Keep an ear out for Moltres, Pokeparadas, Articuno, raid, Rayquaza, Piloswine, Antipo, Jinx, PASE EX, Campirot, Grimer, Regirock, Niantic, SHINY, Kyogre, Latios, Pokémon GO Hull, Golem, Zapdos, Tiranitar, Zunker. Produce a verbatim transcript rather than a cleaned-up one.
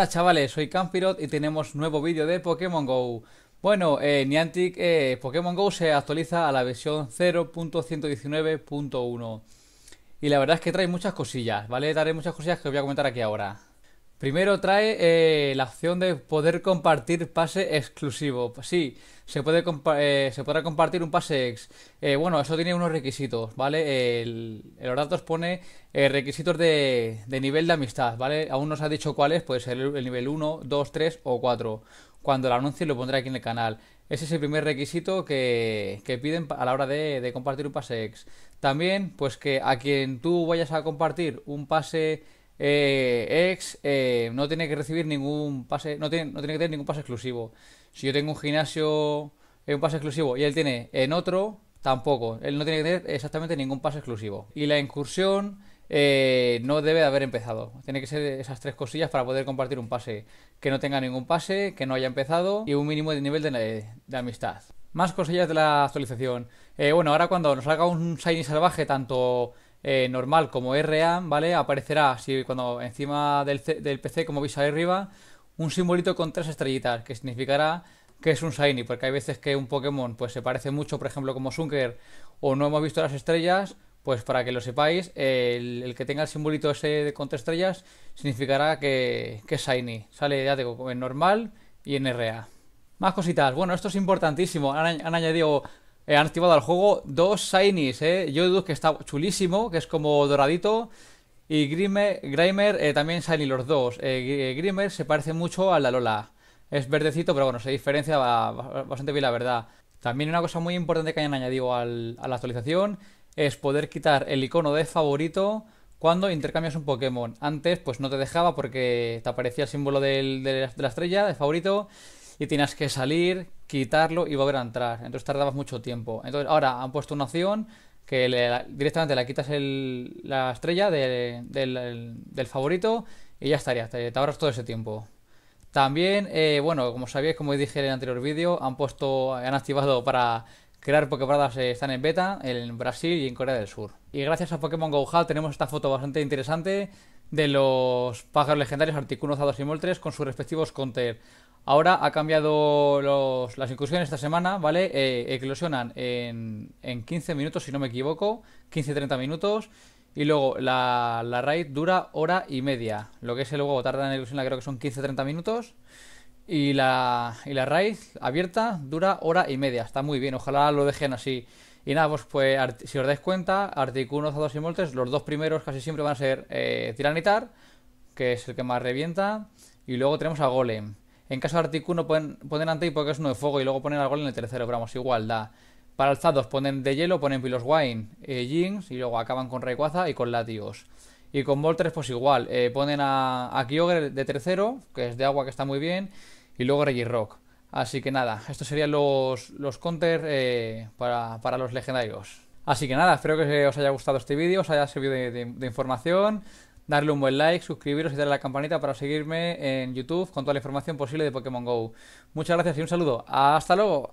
Buenas chavales, soy Campirot y tenemos nuevo vídeo de Pokémon GO. Bueno, eh, Niantic, eh, Pokémon GO se actualiza a la versión cero punto ciento diecinueve punto uno. Y la verdad es que trae muchas cosillas, ¿vale? Trae muchas cosillas que os voy a comentar aquí ahora. Primero trae eh, la opción de poder compartir pase exclusivo. Sí, se, puede compa eh, se podrá compartir un pase ex. Eh, bueno, eso tiene unos requisitos, ¿vale? El, el Oratos pone eh, requisitos de, de nivel de amistad, ¿vale? Aún no se ha dicho cuáles, puede ser el nivel uno, dos, tres o cuatro. Cuando lo anuncie lo pondré aquí en el canal. Ese es el primer requisito que, que piden a la hora de, de compartir un pase ex. También, pues que a quien tú vayas a compartir un pase Eh, ex eh, no tiene que recibir ningún pase, no tiene, no tiene que tener ningún pase exclusivo. Si yo tengo un gimnasio en un pase exclusivo y él tiene en otro, tampoco, él no tiene que tener exactamente ningún pase exclusivo. Y la incursión eh, no debe de haber empezado. Tiene que ser esas tres cosillas para poder compartir un pase: que no tenga ningún pase, que no haya empezado y un mínimo de nivel de, de, de amistad. Más cosillas de la actualización. Eh, bueno, ahora cuando nos salga un Shiny salvaje, tanto Eh, normal como R A, ¿vale? Aparecerá, si cuando encima del, del P C, como veis ahí arriba, un simbolito con tres estrellitas, que significará que es un Shiny, porque hay veces que un Pokémon pues se parece mucho, por ejemplo como Zunker, o no hemos visto las estrellas. Pues para que lo sepáis, eh, el, el que tenga el simbolito ese con tres estrellas significará que, que es Shiny. Sale, ya digo, en normal y en R A. Más cositas, bueno, esto es importantísimo. Han, han añadido... Eh, han activado al juego dos Shinies, eh. Yodus, que está chulísimo, que es como doradito, y Grimer, Grimer eh, también Shiny los dos. Eh, Grimer se parece mucho a la Lola. Es verdecito, pero bueno, se diferencia bastante bien, la verdad. También una cosa muy importante que hayan añadido al, a la actualización es poder quitar el icono de favorito cuando intercambias un Pokémon. Antes pues no te dejaba porque te aparecía el símbolo del, de, la, de la estrella, de favorito, y tenías que salir, quitarlo y volver a entrar. Entonces tardabas mucho tiempo. Entonces ahora han puesto una opción que le, directamente la quitas el, la estrella de, de, del, del favorito y ya estaría. Te, te ahorras todo ese tiempo. También, eh, bueno, como sabíais, como dije en el anterior vídeo, han puesto, han activado para crear Poképaradas, eh, están en beta en Brasil y en Corea del Sur. Y gracias a Pokémon GO Hull tenemos esta foto bastante interesante de los pájaros legendarios Articuno, Zapdos y Moltres con sus respectivos counter. Ahora ha cambiado los, las incursiones esta semana, ¿vale? Eh, eclosionan en, en quince minutos, si no me equivoco, quince a treinta minutos. Y luego la, la raid dura hora y media. Lo que es el huevo tarda en eclosionar, creo que son quince a treinta minutos. Y la, y la raid abierta dura hora y media. Está muy bien, ojalá lo dejen así. Y nada, pues, pues si os dais cuenta, Articuno, Zapdos y Moltres, los dos primeros casi siempre van a ser eh, Tiranitar, que es el que más revienta. Y luego tenemos a Golem. En caso de Articuno ponen, ponen Antipo, que es uno de fuego, y luego ponen al Golem en el tercero, pero vamos, igual da. Para el Zapdos ponen de hielo, ponen Piloswine, eh, Jinx, y luego acaban con Rayquaza y con Latios. Y con Moltres pues igual, eh, ponen a, a Kyogre de tercero, que es de agua, que está muy bien, y luego Regirock. Así que nada, estos serían los, los counters eh, para, para los legendarios. Así que nada, espero que os haya gustado este vídeo, os haya servido de, de, de información. Darle un buen like, suscribiros y darle a la campanita para seguirme en YouTube con toda la información posible de Pokémon GO. Muchas gracias y un saludo. ¡Hasta luego!